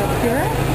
up here.